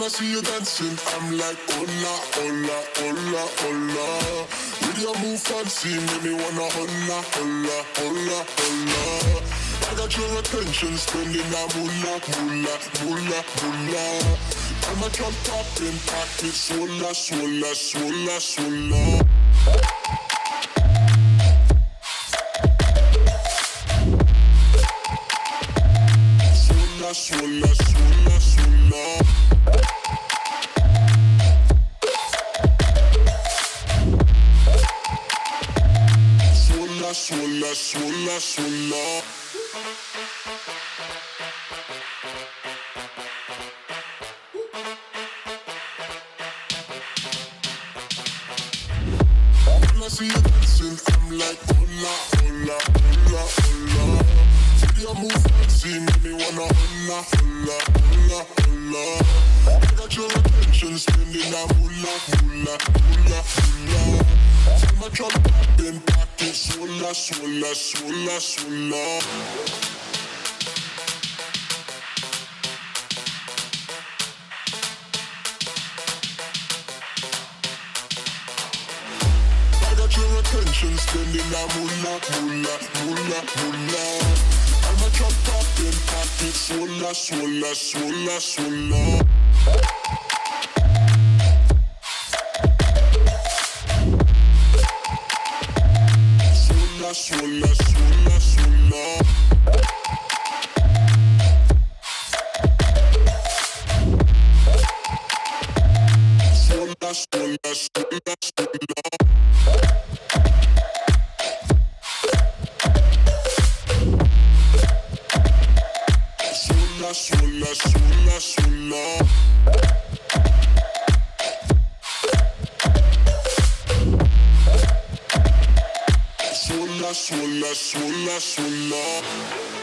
when I see you dancing, I'm like, hola, hola, hola, hola. With your move fancy, make me wanna hola, hola, hola, hola. I got your attention, spending a moolah, moolah, moolah, moolah. I'm a jump top and pack it, swalla, swalla, swalla, swalla. Swalla, swalla, swalla. Swalla, swalla, swalla, swalla. When I see you dancing, I'm like, hola, hola, hola, hola. See you move fancy, make me wanna holla, holla, holla, holla. I got your attention, spending a moolah, moolah, moolah, moolah. Take my drop up and pack it, swalla, swalla, swalla, swalla. Your attention, spending a moolah, moolah, moolah, moolah. I'm a drop top and pack it, swalla, swalla, swalla, swalla. Swalla, swalla, swalla, swalla. Swalla, swalla, swalla. Swalla, swalla, swalla, swalla.